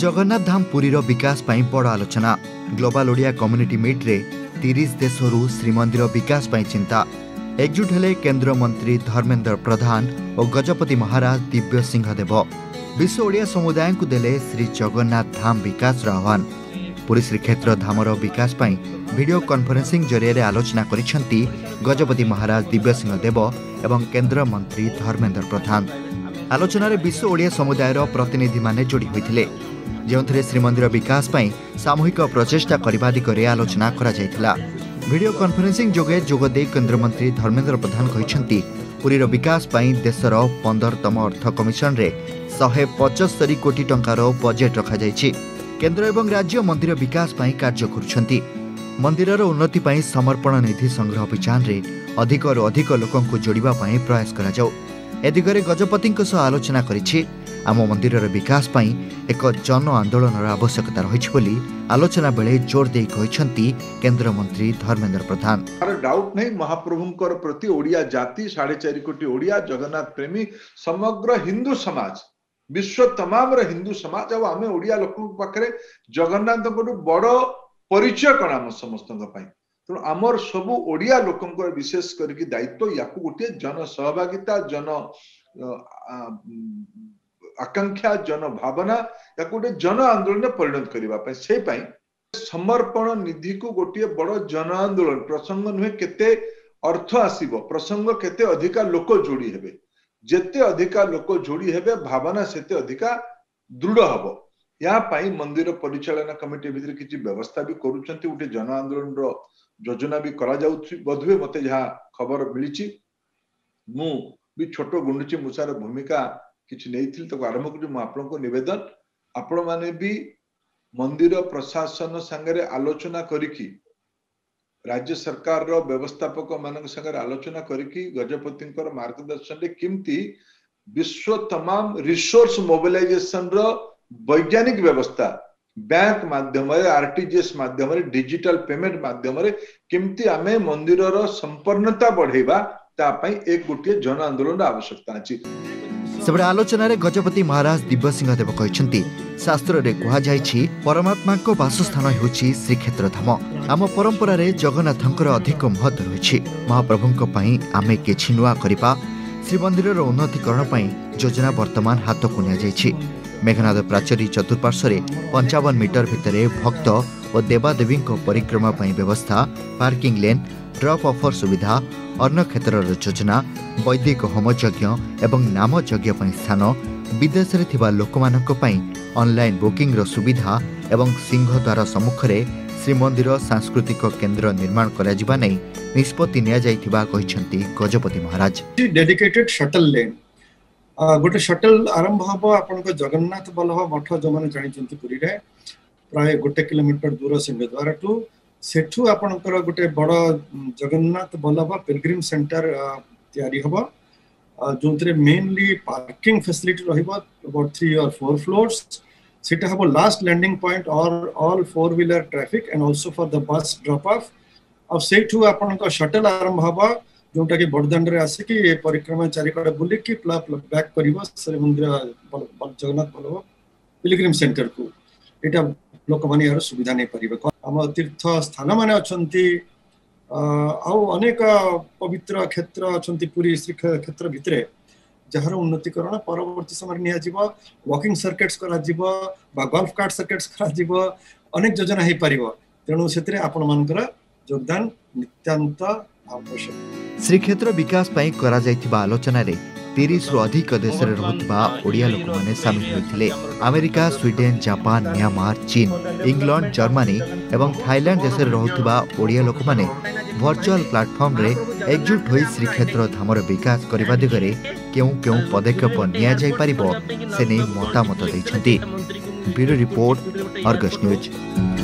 जगन्नाथ धाम पुरीर विकास पाई बड़ आलोचना। ग्लोबल ओडिया कम्युनिटी मीट्रे 30 देशरू श्रीमंदिर विकास पाई चिंता। एकजुट हेले केंद्र मंत्री धर्मेन्द्र प्रधान और गजपति महाराज दिव्य सिंह देव। विश्व ओडिया समुदाय को देले श्री जगन्नाथ धाम विकास आह्वान। पुरी श्रीक्षेत्र धामर विकास पाई वीडियो कॉन्फ्रेंसिंग जरिए आलोचना करिसेंती गजपति महाराज दिव्य सिंह देव एवं केंद्र मंत्री धर्मेन्द्र प्रधान। आलोचन विश्व ओडिया समुदायर प्रतिनिधि माने जोड़ी होते जो श्रीमंदिर विकास पाई सामूहिक प्रचेषा करने दिगरे आलोचना करा। वीडियो कॉन्फ्रेंसिंग जोगे जोगदे केंद्र मंत्री धर्मेन्द्र प्रधान कहते पुरीर विकास पाई देशर 15तम अर्थ कमिशन रे 175 कोटी टंकार बजेट रखा जायछि। केंद्र एवं राज्य मंदिर विकास पाई कार्य करुछंती। मंदिरर उन्नति पाई समर्पण निधि संग्रह अभियान रे अधिकरु अधिक लोकंकु जोड़िबा पाई प्रयास करा जाऊ। ए दिगरे गजपतिंक सह आलोचना करिछि। आम मंदिरर विकास पाई एक जन आंदोलनर आवश्यकता रहिछि बोली आलोचना बेले जोर देई कहिसंती केंद्र मंत्री धर्मेन्द्र प्रधान। डाउट नहीं महाप्रभुंकर प्रति ओडिया जाति 4.5 कोटी ओडिया जगन्नाथ प्रेमी समग्र हिंदू समाज विश्व तमाम हिंदू समाज आउ आम ओडिया लोक पाखे जगन्नाथ बड़ परिचय कण आम समस्त तेणु आमर सब ओडिया लोक विशेष करके दायित्व या गोटे जन सहभागिता जन आकांक्षा जन भावना या गोटे जन आंदोलन परिणत करने से समर्पण निधि को गोटे बड़ जन आंदोलन प्रसंग नुहे केते अर्थ आसीबो प्रसंग केते अधिका लोक जोड़ी हेबे जेते अधिका लोक जोड़ी हेबे भावना सेते अधिका दृढ़ हबो। या पाई मंदिर परिचालना कमिटी भितर किछि व्यवस्था भी करूछंती उठे जन आंदोलन रो योजना भी करा जाउछि बधुए मते जहा खबर मिलिछि। मु भी छोट गुंडुची मुसार भूमिका किछि नैथिल त आरंभ करू। मु आपन को निवेदन आपण माने भी मंदिर प्रशासन संगे आलोचना करिकि राज्य सरकार रो व्यवस्थापक मान संगे आलोचना करके गजपति मार्गदर्शन रे किमती विश्व तमाम रिसोर्स मोबिलाइजेशन रो वैज्ञानिक व्यवस्था बैंक माध्यम आरटीजीएस माध्यम डिजिटल पेमेंट माध्यम किमती आमे मंदिर रो संपन्नता बढ़ेबा ता पई एक गोटे जन आंदोलन आवश्यकता अछि। सबरे आलोचना रे गजपति महाराज दिव्य सिंह देव कहते शास्त्र रे कहा जायछि परमात्मा को वासस्थान होछि श्रीक्षेत्र धाम। आम परंपरा रे जगन्नाथंकर अधिक महत्व रहिछि। महाप्रभुंक पई आमे किछि नुवा करिपा। श्रीमंदिर रो उन्नतिकरण पई योजना वर्तमान हाथ को निया जायछि। मेघनाद प्राचरी चतुर्पार्श्व रे 55 मीटर भितरे भक्त और देवादेवी परिक्रमा पई व्यवस्था पार्किंग लेन ड्रॉप ऑफर सुविधा अन्न क्षेत्र योजना वैदिक होम यज्ञ एवं नाम यज्ञ स्थान विदेश लोक ऑनलाइन बुकिंग रो सुविधा एवं सिंहद्वार सम्मुखें श्रीमंदिर सांस्कृतिक केंद्र निर्माण कर निष्पत्ति Gajapati Maharaj. Dedicated shuttle lane गोटे शटल आरंभ हम आप जगन्नाथ बल्ल मठ जो मैंने जानते पुरी प्राय 1 किलोमीटर दूर सिंहद्वार टू सेठू आपणकर गोटे बड़ जगन्नाथ बल्ल पिलिग्रीम सेंटर तैयारी हम जो मेनली पार्किंग फैसिलिटी रही 3 और 4 फ्लोर्स सीटा हम लास्ट लैंडिंग पॉइंट और all 4 wheeler traffic and also for the bus drop off और सेठू आपणकर शटल आरंभ हम जोटा कि बड़दाण्ड आसिक परिक्रमा चारिकड़े बुलिकी बैक कर श्रीमंदिर जगन्नाथ बल्ल पिलिग्रीम सेंटर को यहाँ लोक मैंने यार सुविधा नहीं पारे। आम तीर्थ स्थान मान अनेक पवित्र क्षेत्र अच्छा पुरी श्रीक्षेत्र भितर जार उन्नतिकरण परवर्ती समय निया वॉकिंग सर्किट्स करा गोल्फ कार्ट सर्किट्स करा अनेक योजना हो पार। तेणु से आपण मानकर योगदान नितांत आवश्यक। श्रीक्षेत्र विकास पाई करा जायथिबा आलोचना रे 30 रु अधिक देश रुवा ओडिया लोक मैंने सामिल होते। अमेरिका स्वीडेन जापान म्यांमार चीन इंग्लैंड जर्मनी एवं थाईलैंड देश रुवा ओडिया लोक मैंने वर्चुअल प्लाटफर्म रे एकजुट हो श्रीक्षेत्र धामर विकास करने दिगरे क्यों क्यों पदक्षेप नियाजाई पारिबो से नहीं मतामत दैछंती। Bureau report Argus news.